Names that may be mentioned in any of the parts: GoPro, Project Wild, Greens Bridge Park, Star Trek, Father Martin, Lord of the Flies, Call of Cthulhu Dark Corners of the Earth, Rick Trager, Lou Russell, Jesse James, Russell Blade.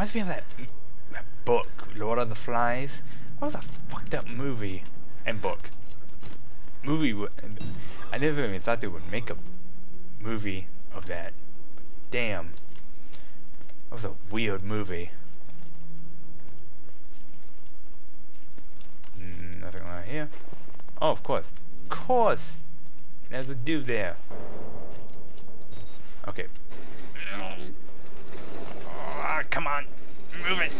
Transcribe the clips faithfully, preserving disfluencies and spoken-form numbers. Reminds me of that, that book, Lord of the Flies. What was that fucked up movie and book? Movie. I never even thought they would make a movie of that. But damn, that was a weird movie. Mm, nothing right here. Oh, of course, of course. There's a dude there. Okay. Oh, come on, move it.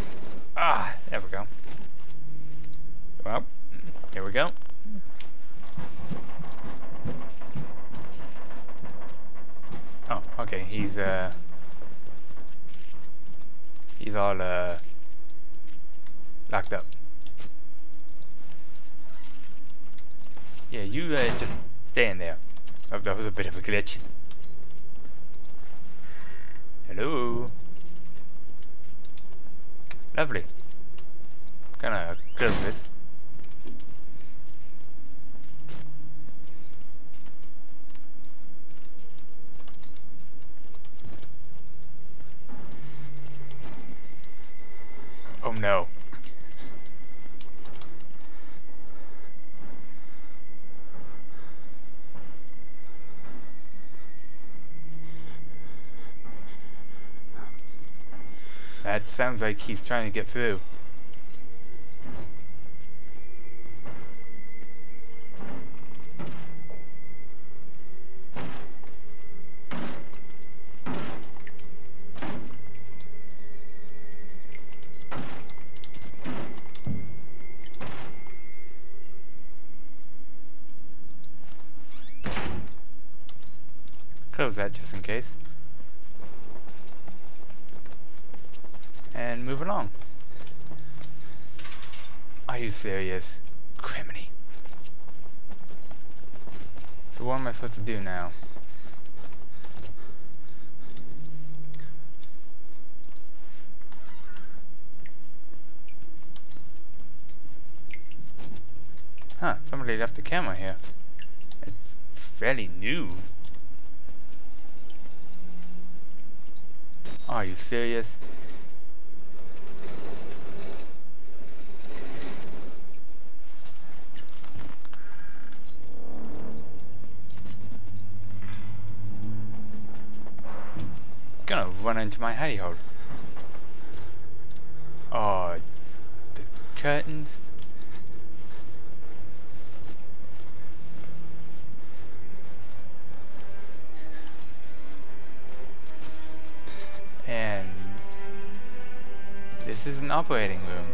Ah, there we go. Well, here we go. Oh, okay, he's, uh... he's all, uh... locked up. Yeah, you, uh, just stay in there. Oh, that was a bit of a glitch. Hello? Lovely. Kinda good with this. Oh no. That sounds like he's trying to get through. Close that just in case. And move along. Are you serious? Criminy. So what am I supposed to do now? Huh, somebody left the camera here. It's fairly new. Are you serious? Gonna run into my hidey hole. Oh, the curtains. And this is an operating room.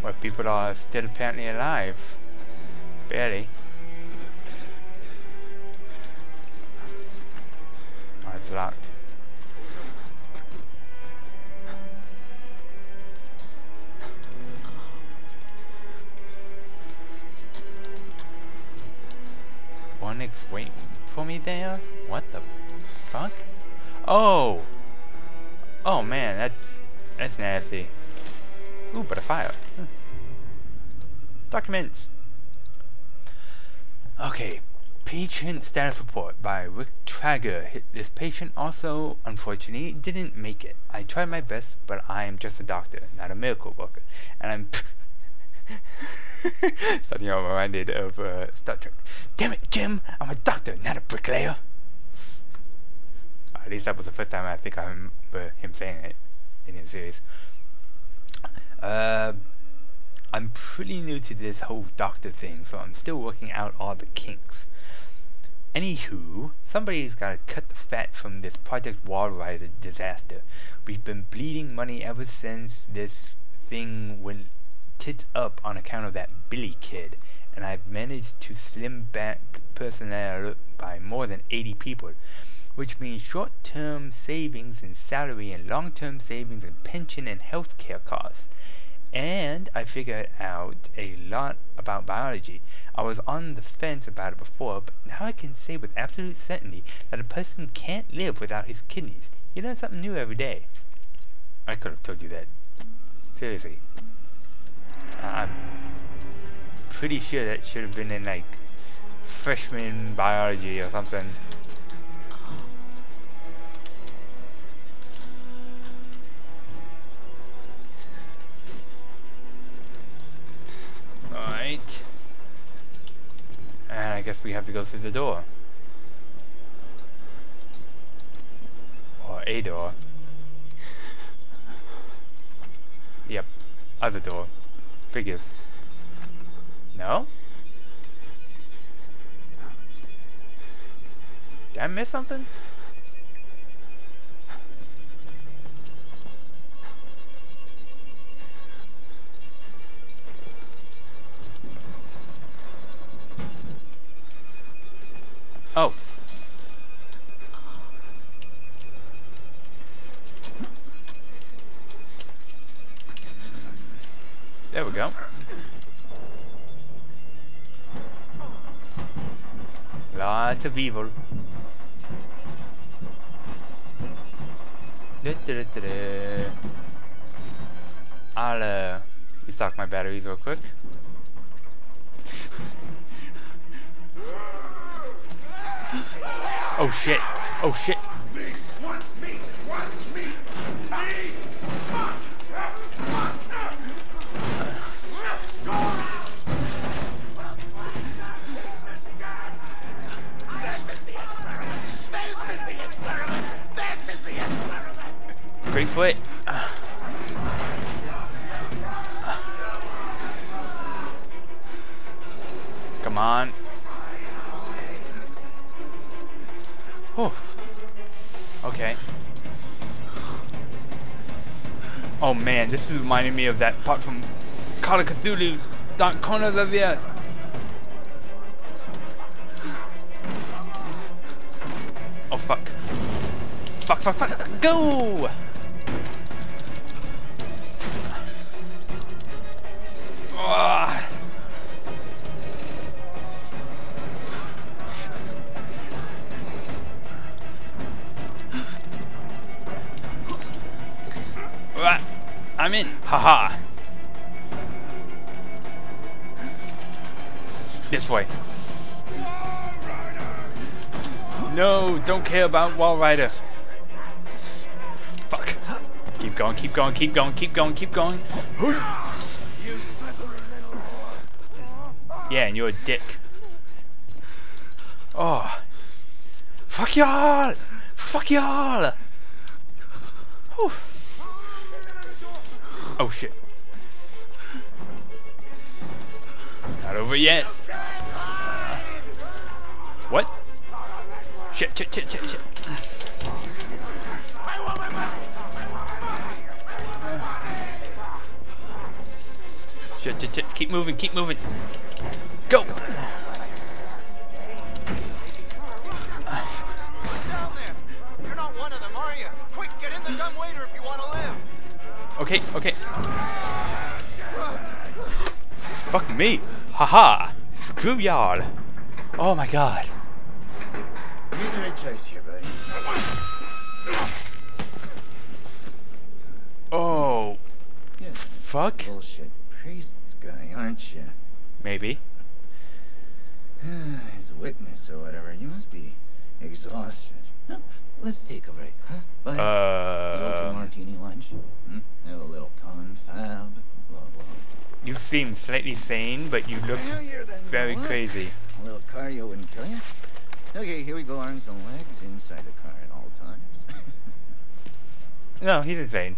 Where people are still apparently alive. Barely. Oh, it's locked. One is waiting for me there? What the fuck? Oh! Oh man, that's that's nasty. Ooh, but a fire. Huh. Documents! Okay, patient status report by Rick Trager. This patient also, unfortunately, didn't make it. I tried my best, but I am just a doctor, not a miracle worker. And I'm... suddenly I'm reminded of uh, Star Trek. Damn it, Jim! I'm a doctor, not a bricklayer! At least that was the first time I think I remember him saying it in his series. Uh... I'm pretty new to this whole doctor thing, so I'm still working out all the kinks. Anywho, somebody's gotta cut the fat from this Project Wild disaster. We've been bleeding money ever since this thing went tits up on account of that Billy kid, and I've managed to slim back personnel by more than eighty people, which means short-term savings in salary and long-term savings in pension and healthcare costs. And I figured out a lot about biology. I was on the fence about it before, but now I can say with absolute certainty that a person can't live without his kidneys. You learn something new every day. I could have told you that. Seriously. Uh, I'm pretty sure that should have been in like freshman biology or something. Alright. And I guess we have to go through the door. Or a door. Yep. Other door. Figures. No? Did I miss something? Oh. There we go. Lots of evil. I'll uh, restock my batteries real quick. Oh shit! Oh shit! Me, want me, want me, me. Great foot. Come on. Oh. Okay. Oh man, this is reminding me of that part from Call of Cthulhu Dark Corners of the Earth. Oh fuck. Fuck, fuck, fuck. Go! I'm in. Haha. -ha. This way. No, don't care about Wall Rider. Fuck. Keep going, keep going, keep going, keep going, keep going. Yeah, and you're a dick. Oh. Fuck y'all! Fuck y'all! Whew. Oh shit. It's not over yet. Uh, what? Shit, shit, shit, shit, shit. Uh, shit, shit, shit. Keep moving, keep moving. Go! Okay, okay. Fuck me. Haha. Screw y'all. Oh my god. You're the right choice here, buddy. Oh. Yes. Fuck. Bullshit priest's guy, aren't you? Maybe. His witness or whatever. You must be exhausted. No, let's take a break, huh? Buddy? Uh. You want a martini lunch? Hmm? Have a little confab, blah blah. You seem slightly sane, but you look very crazy. A little cardio wouldn't kill you. Okay, here we go. Arms and legs inside the car at all times. No, he's insane.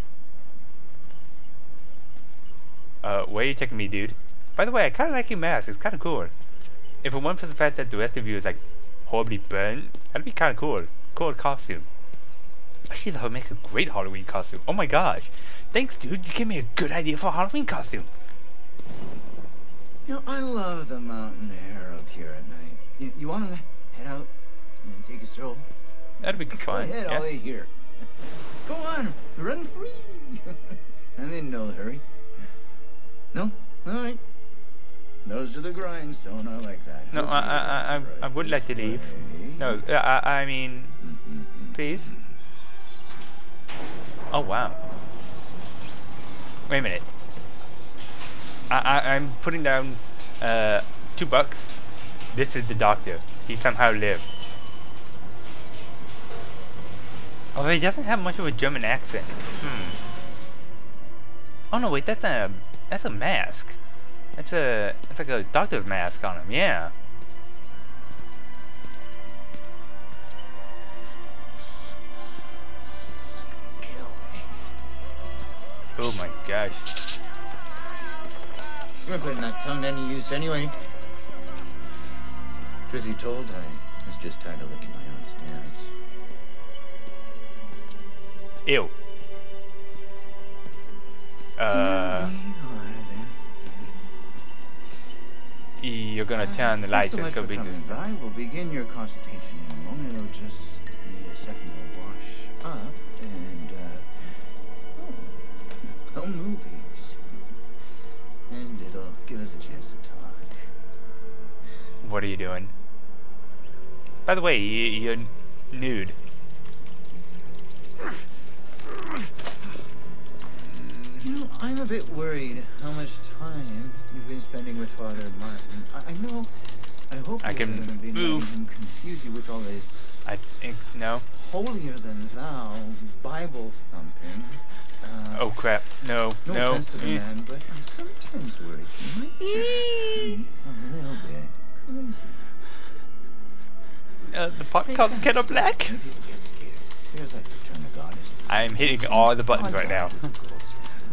Uh, where are you taking me, dude? By the way, I kind of like your mask. It's kind of cool. If it weren't for the fact that the rest of you is like horribly burnt, that'd be kind of cool. Cool costume. Actually, that would make a great Halloween costume. Oh my gosh. Thanks, dude. You gave me a good idea for a Halloween costume. You know, I love the mountain air up here at night. You, you want to head out and take a stroll? That'd be fun. Go ahead, I'll wait here. Go on, run free. I'm in no hurry. No? All right. Nose to the grindstone. I like that. No, okay. I, I, I, I would like to leave. No, I, I mean, mm-hmm. Please. Oh wow! Wait a minute. I, I I'm putting down uh, two bucks This is the doctor. He somehow lived. Although he doesn't have much of a German accent. Hmm. Oh no, wait, that's a that's a mask. That's a that's like a doctor's mask on him. Yeah. Kill me. Oh my gosh. We're putting that tongue to any use anyway. Truth be told, I was just tired of licking my own stairs. Ew. Uh. You're gonna turn the lights and go beat this. I will begin your consultation in a moment. It'll just need a second to wash up and, uh. Oh, home movies. And it'll give us a chance to talk. What are you doing? By the way, you're nude. You know, I'm a bit worried how much time you've been spending with Father Martin. I, I know, I hope I can be move. And confuse you with all this. I think no. Holier than thou, Bible thumping. Uh, oh crap! No, no. No offense to the man, but I'm sometimes worried he might just be a little bit crazy. Uh, the pot comes kettle black. I'm hitting all the buttons right now.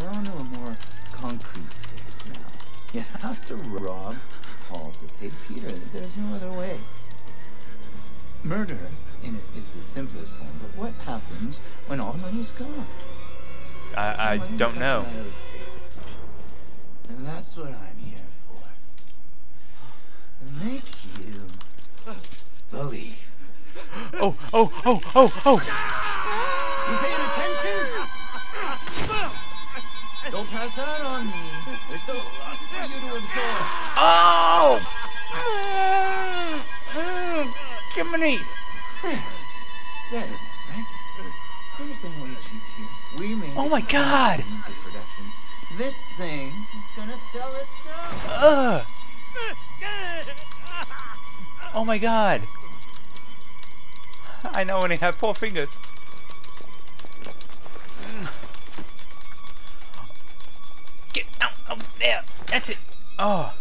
We're on to a more concrete thing now. You have to rob Paul to pay Peter. There's no other way. Murder in it is the simplest form, but what happens when all money's gone? I, I don't know. And that's what I'm here for. Make you believe. Oh, oh, oh, oh, oh! You paying attention? Don't pass that on me. There's still a lot for you to absorb. Oh! Give me! That is right. Understand what you We made. Oh my God! This thing is gonna sell itself. Uh. Oh my God! I now only have four fingers. Get out of there! That's it! Oh!